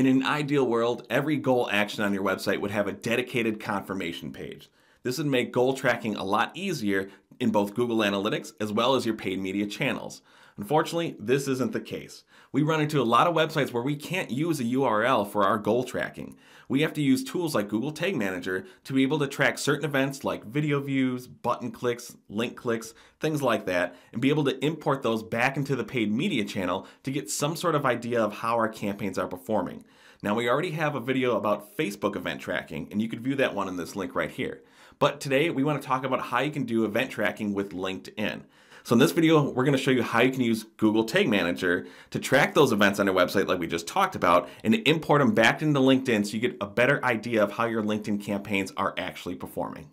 In an ideal world, every goal action on your website would have a dedicated confirmation page. This would make goal tracking a lot easier in both Google Analytics as well as your paid media channels. Unfortunately, this isn't the case. We run into a lot of websites where we can't use a URL for our goal tracking. We have to use tools like Google Tag Manager to be able to track certain events like video views, button clicks, link clicks, things like that, and be able to import those back into the paid media channel to get some sort of idea of how our campaigns are performing. Now, we already have a video about Facebook event tracking, and you could view that one in this link right here. But today, we want to talk about how you can do event tracking with LinkedIn. So in this video, we're going to show you how you can use Google Tag Manager to track those events on your website like we just talked about and to import them back into LinkedIn so you get a better idea of how your LinkedIn campaigns are actually performing.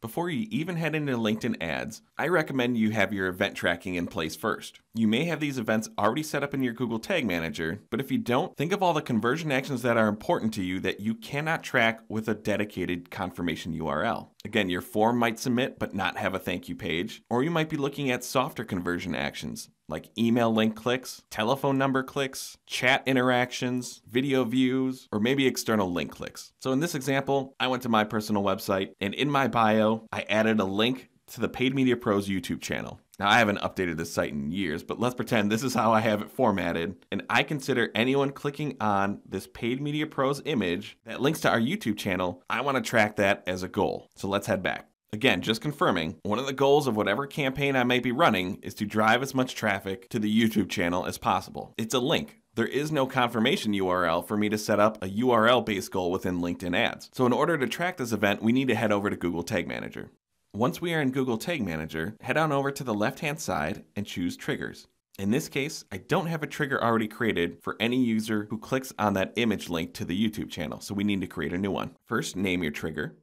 Before you even head into LinkedIn ads, I recommend you have your event tracking in place first. You may have these events already set up in your Google Tag Manager, but if you don't, think of all the conversion actions that are important to you that you cannot track with a dedicated confirmation URL. Again, your form might submit but not have a thank you page, or you might be looking at softer conversion actions like email link clicks, telephone number clicks, chat interactions, video views, or maybe external link clicks. So in this example, I went to my personal website and in my bio, I added a link to the Paid Media Pros YouTube channel. Now, I haven't updated this site in years, but let's pretend this is how I have it formatted. And I consider anyone clicking on this Paid Media Pros image that links to our YouTube channel, I want to track that as a goal. So let's head back. Again, just confirming, one of the goals of whatever campaign I may be running is to drive as much traffic to the YouTube channel as possible. It's a link. There is no confirmation URL for me to set up a URL-based goal within LinkedIn ads. So in order to track this event, we need to head over to Google Tag Manager. Once we are in Google Tag Manager, head on over to the left-hand side and choose Triggers. In this case, I don't have a trigger already created for any user who clicks on that image link to the YouTube channel, so we need to create a new one. First, name your trigger.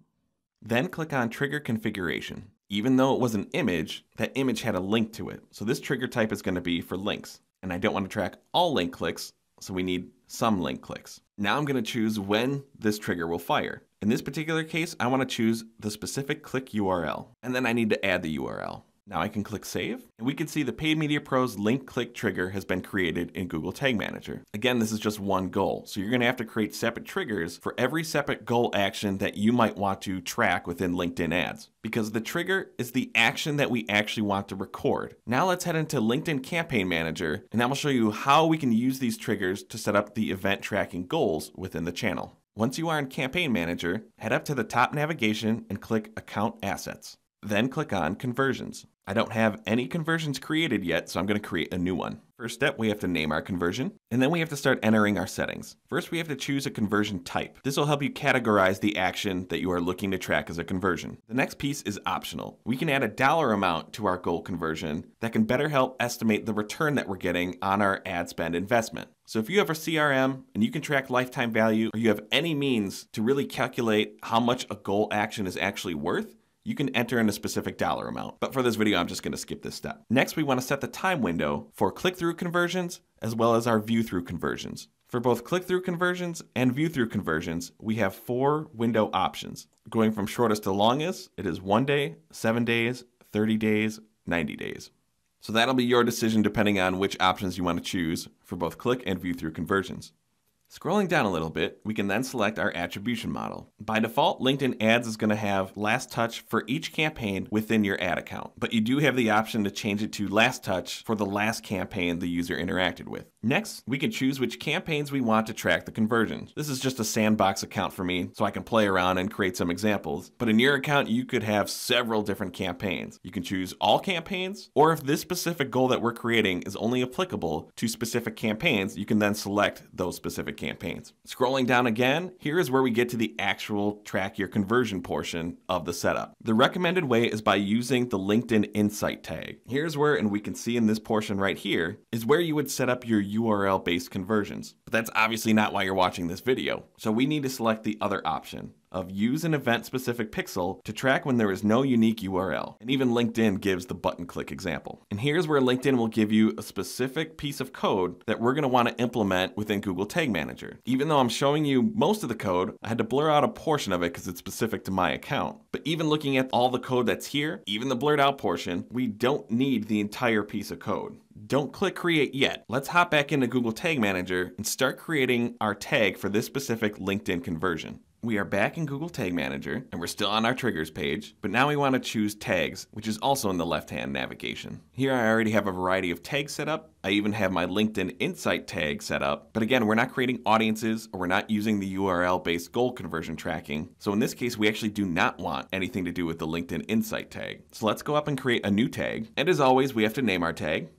Then click on Trigger Configuration. Even though it was an image, that image had a link to it. So this trigger type is going to be for links. And I don't want to track all link clicks, so we need some link clicks. Now I'm going to choose when this trigger will fire. In this particular case, I want to choose the specific click URL. And then I need to add the URL. Now I can click Save, and we can see the Paid Media Pros link click trigger has been created in Google Tag Manager. Again, this is just one goal, so you're going to have to create separate triggers for every separate goal action that you might want to track within LinkedIn ads, because the trigger is the action that we actually want to record. Now let's head into LinkedIn Campaign Manager, and I will show you how we can use these triggers to set up the event tracking goals within the channel. Once you are in Campaign Manager, head up to the top navigation and click Account Assets. Then click on Conversions. I don't have any conversions created yet, so I'm going to create a new one. First step, we have to name our conversion, and then we have to start entering our settings. First, we have to choose a conversion type. This will help you categorize the action that you are looking to track as a conversion. The next piece is optional. We can add a dollar amount to our goal conversion that can better help estimate the return that we're getting on our ad spend investment. So if you have a CRM and you can track lifetime value, or you have any means to really calculate how much a goal action is actually worth, you can enter in a specific dollar amount. But for this video, I'm just going to skip this step. Next, we want to set the time window for click-through conversions as well as our view-through conversions. For both click-through conversions and view-through conversions, we have 4 window options. Going from shortest to longest, it is 1 day, 7 days, 30 days, 90 days. So that'll be your decision depending on which options you want to choose for both click and view-through conversions. Scrolling down a little bit, we can then select our attribution model. By default, LinkedIn ads is going to have last touch for each campaign within your ad account, but you do have the option to change it to last touch for the last campaign the user interacted with. Next, we can choose which campaigns we want to track the conversions. This is just a sandbox account for me, so I can play around and create some examples. But in your account, you could have several different campaigns. You can choose all campaigns, or if this specific goal that we're creating is only applicable to specific campaigns, you can then select those specific campaigns. Scrolling down again, here is where we get to the actual track your conversion portion of the setup. The recommended way is by using the LinkedIn Insight tag. Here's where, and we can see in this portion right here, is where you would set up your URL-based conversions. But that's obviously not why you're watching this video. So we need to select the other option of use an event-specific pixel to track when there is no unique URL. And even LinkedIn gives the button click example. And here's where LinkedIn will give you a specific piece of code that we're going to want to implement within Google Tag Manager. Even though I'm showing you most of the code, I had to blur out a portion of it because it's specific to my account. But even looking at all the code that's here, even the blurred out portion, we don't need the entire piece of code. Don't click create yet. Let's hop back into Google Tag Manager and start creating our tag for this specific LinkedIn conversion. We are back in Google Tag Manager and we're still on our triggers page, but now we want to choose tags, which is also in the left-hand navigation. Here I already have a variety of tags set up. I even have my LinkedIn Insight tag set up, but again, we're not creating audiences or we're not using the URL-based goal conversion tracking. So in this case, we actually do not want anything to do with the LinkedIn Insight tag. So let's go up and create a new tag. And as always, we have to name our tag.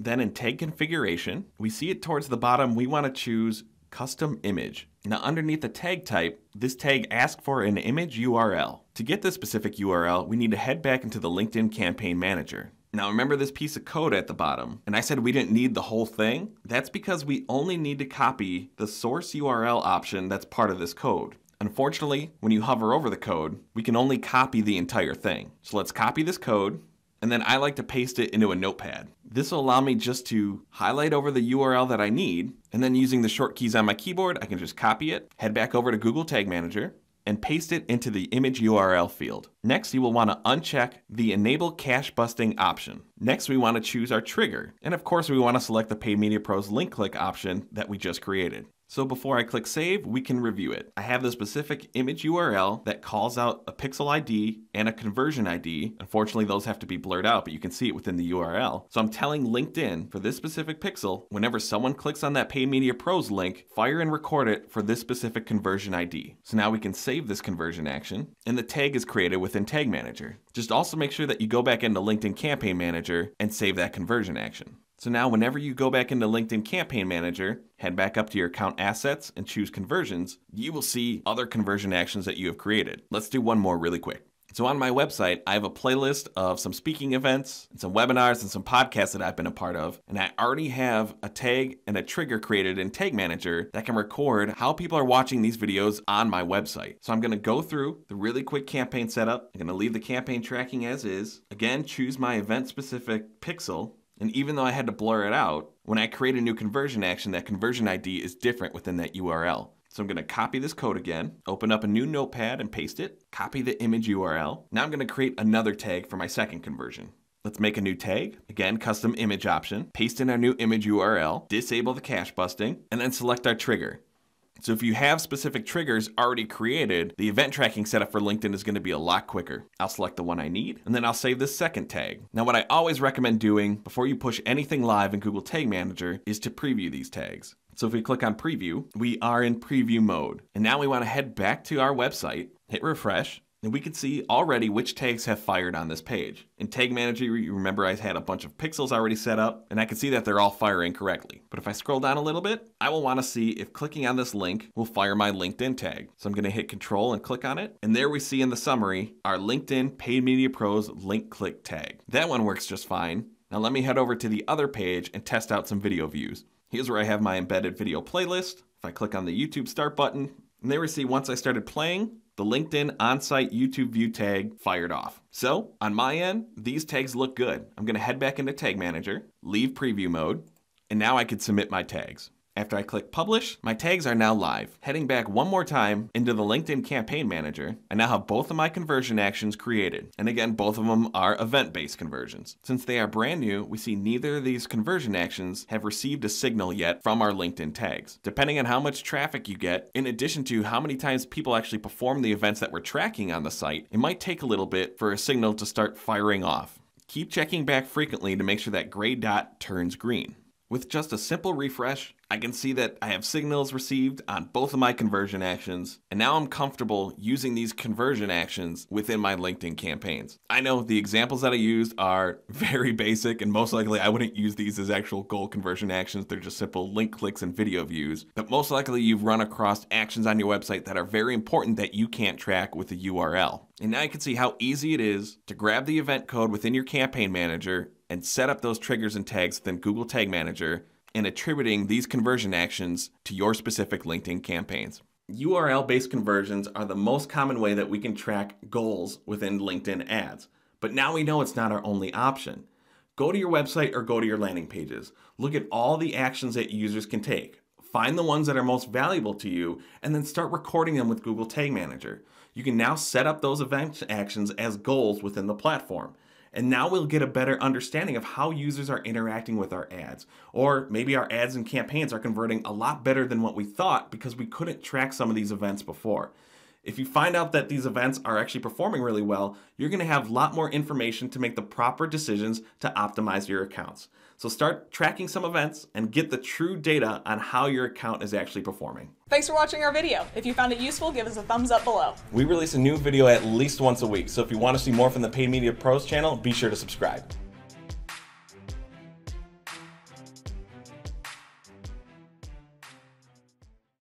Then in tag configuration, we see it towards the bottom. We want to choose custom image. Now underneath the tag type, this tag asks for an image URL. To get this specific URL, we need to head back into the LinkedIn Campaign Manager. Now remember this piece of code at the bottom, and I said we didn't need the whole thing. That's because we only need to copy the source URL option that's part of this code. Unfortunately, when you hover over the code, we can only copy the entire thing. So let's copy this code, and then I like to paste it into a notepad. This will allow me just to highlight over the URL that I need, and then using the short keys on my keyboard, I can just copy it, head back over to Google Tag Manager, and paste it into the image URL field. Next, you will want to uncheck the enable cache busting option. Next, we want to choose our trigger. And of course, we want to select the Paid Media Pros link click option that we just created. So before I click save, we can review it. I have the specific image URL that calls out a pixel ID and a conversion ID. Unfortunately, those have to be blurred out, but you can see it within the URL. So I'm telling LinkedIn for this specific pixel, whenever someone clicks on that Paid Media Pros link, fire and record it for this specific conversion ID. So now we can save this conversion action, and the tag is created within Tag Manager. Just also make sure that you go back into LinkedIn Campaign Manager and save that conversion action. So now whenever you go back into LinkedIn Campaign Manager, head back up to your account assets and choose conversions, you will see other conversion actions that you have created. Let's do one more really quick. So on my website, I have a playlist of some speaking events and some webinars and some podcasts that I've been a part of. And I already have a tag and a trigger created in Tag Manager that can record how people are watching these videos on my website. So I'm going to go through the really quick campaign setup. I'm going to leave the campaign tracking as is. Again, choose my event specific pixel. And even though I had to blur it out, when I create a new conversion action, that conversion ID is different within that URL. So I'm going to copy this code again, open up a new notepad and paste it, copy the image URL. Now I'm going to create another tag for my second conversion. Let's make a new tag, again, custom image option, paste in our new image URL, disable the cache busting, and then select our trigger. So if you have specific triggers already created, the event tracking setup for LinkedIn is going to be a lot quicker. I'll select the one I need, and then I'll save this second tag. Now, what I always recommend doing before you push anything live in Google Tag Manager is to preview these tags. So if we click on preview, we are in preview mode. And now we want to head back to our website, hit refresh, and we can see already which tags have fired on this page. In Tag Manager, you remember I had a bunch of pixels already set up, and I can see that they're all firing correctly. But if I scroll down a little bit, I will want to see if clicking on this link will fire my LinkedIn tag. So I'm going to hit Control and click on it. And there we see in the summary, our LinkedIn Paid Media Pros link click tag. That one works just fine. Now let me head over to the other page and test out some video views. Here's where I have my embedded video playlist. If I click on the YouTube start button, and there we see once I started playing, the LinkedIn on-site YouTube view tag fired off. So on my end, these tags look good. I'm gonna head back into Tag Manager, leave preview mode, and now I could submit my tags. After I click publish, my tags are now live. Heading back one more time into the LinkedIn Campaign Manager, I now have both of my conversion actions created. And again, both of them are event-based conversions. Since they are brand new, we see neither of these conversion actions have received a signal yet from our LinkedIn tags. Depending on how much traffic you get, in addition to how many times people actually perform the events that we're tracking on the site, it might take a little bit for a signal to start firing off. Keep checking back frequently to make sure that gray dot turns green. With just a simple refresh, I can see that I have signals received on both of my conversion actions, and now I'm comfortable using these conversion actions within my LinkedIn campaigns. I know the examples that I used are very basic, and most likely I wouldn't use these as actual goal conversion actions. They're just simple link clicks and video views, but most likely you've run across actions on your website that are very important that you can't track with a URL. And now you can see how easy it is to grab the event code within your campaign manager and set up those triggers and tags within Google Tag Manager and attributing these conversion actions to your specific LinkedIn campaigns. URL-based conversions are the most common way that we can track goals within LinkedIn ads. But now we know it's not our only option. Go to your website or go to your landing pages. Look at all the actions that users can take. Find the ones that are most valuable to you and then start recording them with Google Tag Manager. You can now set up those event actions as goals within the platform. And now we'll get a better understanding of how users are interacting with our ads. Or maybe our ads and campaigns are converting a lot better than what we thought because we couldn't track some of these events before. If you find out that these events are actually performing really well, you're going to have a lot more information to make the proper decisions to optimize your accounts. So start tracking some events and get the true data on how your account is actually performing. Thanks for watching our video. If you found it useful, give us a thumbs up below. We release a new video at least once a week, so if you want to see more from the Paid Media Pros channel, be sure to subscribe.